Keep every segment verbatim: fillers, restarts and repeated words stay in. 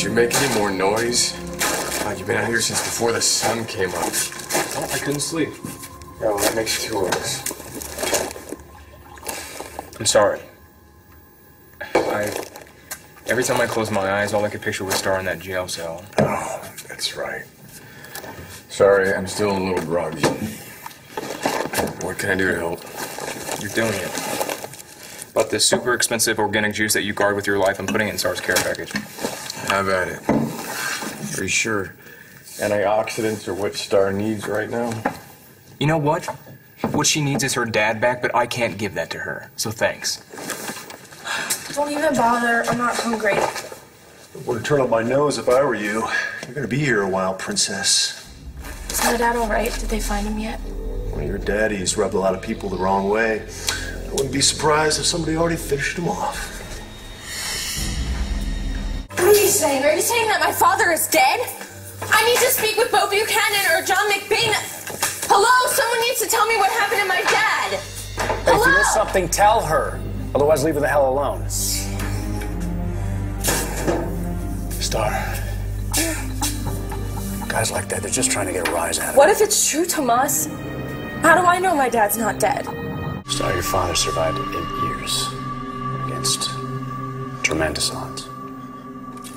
Did you make any more noise? God, you've been out here since before the sun came up. Well, I couldn't sleep. No, that makes two of us. I'm sorry. I... Every time I closed my eyes, all I could picture was Starr in that jail cell. Oh, that's right. Sorry, I'm still a little groggy. What can I do to help? You're doing it. But the super expensive organic juice that you guard with your life, I'm putting it in Starr's care package. How about it? Are you sure antioxidants are what Starr needs right now? You know what? What she needs is her dad back, but I can't give that to her. So thanks. Don't even bother. I'm not hungry. I wouldn't turn up my nose if I were you. You're gonna be here a while, princess. Is my dad all right? Did they find him yet? Well, your daddy's rubbed a lot of people the wrong way. I wouldn't be surprised if somebody already finished him off. What are you saying? Are you saying that my father is dead? I need to speak with Beau Buchanan or John McBain. Hello? Someone needs to tell me what happened to my dad. Hello? If you miss something, tell her. Otherwise, leave her the hell alone. Starr. Guys like that, they're just trying to get a rise out of it. What if it's true, Tomas? How do I know my dad's not dead? Starr, your father survived eight years against tremendous odds.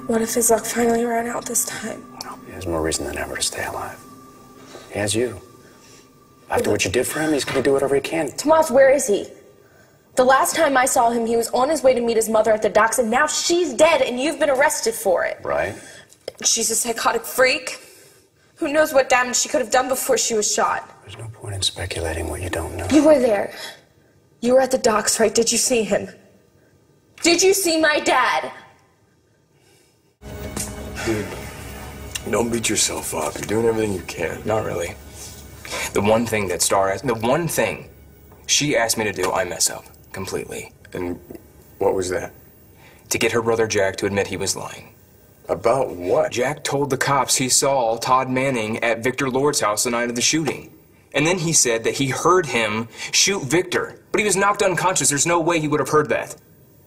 What if his luck finally ran out this time? No, he has more reason than ever to stay alive. He has you. After what you did for him, he's going to do whatever he can. Tomas, where is he? The last time I saw him, he was on his way to meet his mother at the docks, and now she's dead, and you've been arrested for it. Right. She's a psychotic freak. Who knows what damage she could have done before she was shot. There's no point in speculating what you don't know. You were there. You were at the docks, right? Did you see him? Did you see my dad? Dude, don't beat yourself up. You're doing everything you can. Not really. The one thing that Starr asked, the one thing she asked me to do, I mess up completely. And what was that? To get her brother Jack to admit he was lying. About what? Jack told the cops he saw Todd Manning at Victor Lord's house the night of the shooting. And then he said that he heard him shoot Victor. But he was knocked unconscious. There's no way he would have heard that.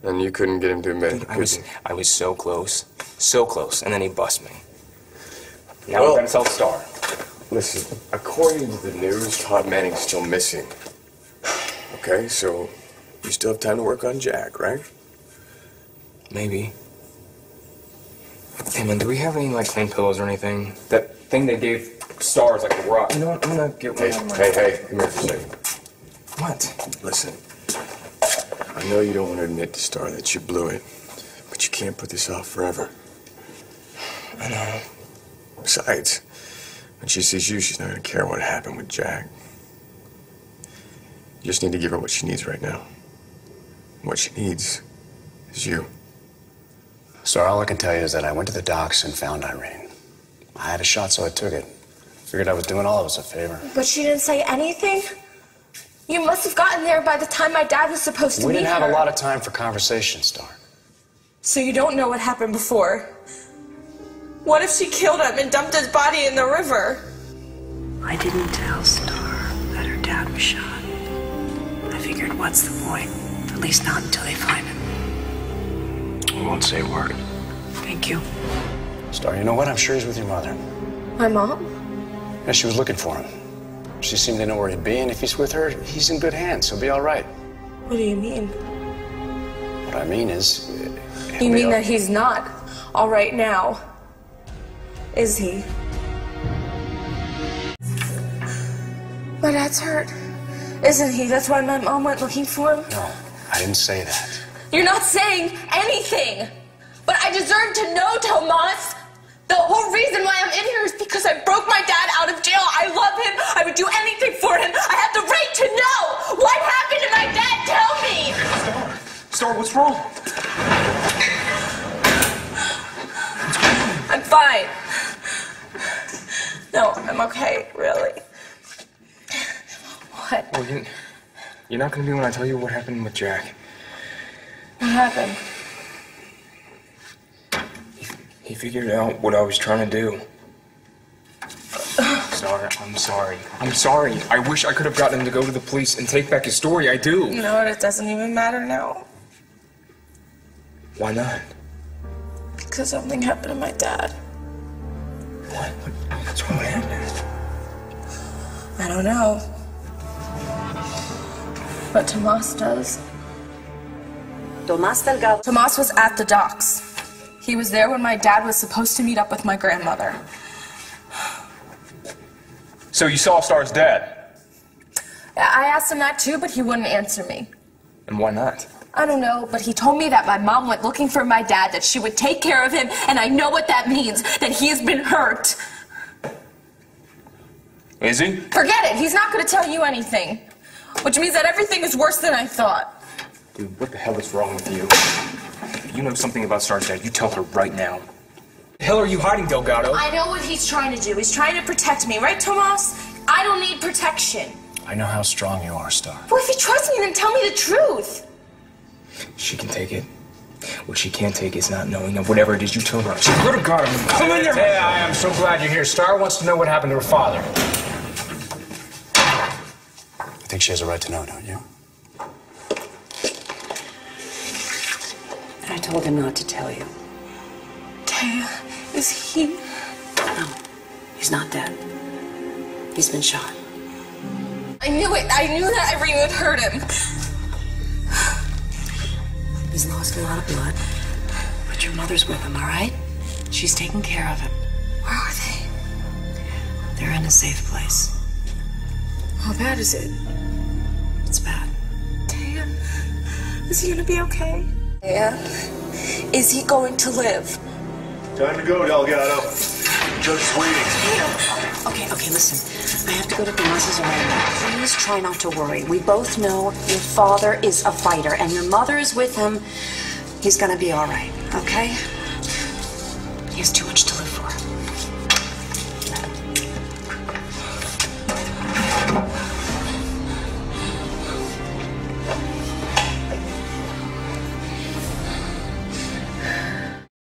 And you couldn't get him to admit it. I was, I was so close, so close, and then he bust me. Now well, we're gonna sell Starr. Listen, according to the news, Todd Manning's still missing. Okay, so you still have time to work on Jack, right? Maybe. Hey man, do we have any like clean pillows or anything? That thing they gave Starr is like a rock. You know what? I'm gonna get one. Hey, on my hey, hey, come here for a second. What? Listen. I know you don't want to admit to Starr that you blew it, but you can't put this off forever. I know. Besides, when she sees you, she's not going to care what happened with Jack. You just need to give her what she needs right now. What she needs is you. Starr, all I can tell you is that I went to the docks and found Irene. I had a shot, so I took it. Figured I was doing all of us a favor. But she didn't say anything? You must have gotten there by the time my dad was supposed to meet her. We didn't have a lot of time for conversation, Starr. So you don't know what happened before? What if she killed him and dumped his body in the river? I didn't tell Starr that her dad was shot. I figured, what's the point? At least not until they find him. I won't say a word. Thank you. Starr, you know what? I'm sure he's with your mother. My mom? Yeah, she was looking for him. She seemed to know where he'd be, and if he's with her, he's in good hands. He'll be all right. What do you mean? What I mean is... You mean that he's not all right now? Is he? My dad's hurt, isn't he? That's why my mom went looking for him? No, I didn't say that. You're not saying anything! But I deserve to know, Tomas! The whole reason why I'm in here is because I broke my dad out of jail. I love him. I would do anything for him. I have the right to know. What happened to my dad? Tell me. Starr, Starr, what's wrong? I'm fine. No, I'm okay, really. What? Well, you, you're not going to be when I tell you what happened with Jack. What happened? He figured out what I was trying to do. Sorry, I'm sorry. I'm sorry. I wish I could have gotten him to go to the police and take back his story. I do. You know what? It doesn't even matter now. Why not? because something happened to my dad. What? What's wrong with him? I don't know. But Tomas does. Tomas Delgado. Tomas was at the docks. He was there when my dad was supposed to meet up with my grandmother. So you saw Starr's dad? I asked him that too, but he wouldn't answer me. And why not? I don't know, but he told me that my mom went looking for my dad, that she would take care of him, and I know what that means, that he's been hurt. Is he? Forget it, he's not going to tell you anything, which means that everything is worse than I thought. Dude, what the hell is wrong with you? If you know something about Star's dad, you tell her right now. The hell are you hiding, Delgado? I know what he's trying to do. He's trying to protect me, right, Tomas? I don't need protection. I know how strong you are, Starr. Well, if you trust me, then tell me the truth. She can take it. What she can't take is not knowing of whatever it is you told her. She could have got him. Come in there. Hey, I am so glad you're here. Starr wants to know what happened to her father. I think she has a right to know, don't you? I told him not to tell you. Taya, is he? No, he's not dead. He's been shot. I knew it. I knew that Irene would hurt him. He's lost a lot of blood, but your mother's with him, all right? She's taking care of him. Where are they? They're in a safe place. How bad is it? It's bad. Taya, is he gonna be okay? Taya, is he going to live? Time to go, Delgado. The judge is waiting. Okay, okay, listen. I have to go to Tomas's arraignment. Please try not to worry. We both know your father is a fighter, and your mother is with him. He's gonna be all right, okay? He has too much to live for.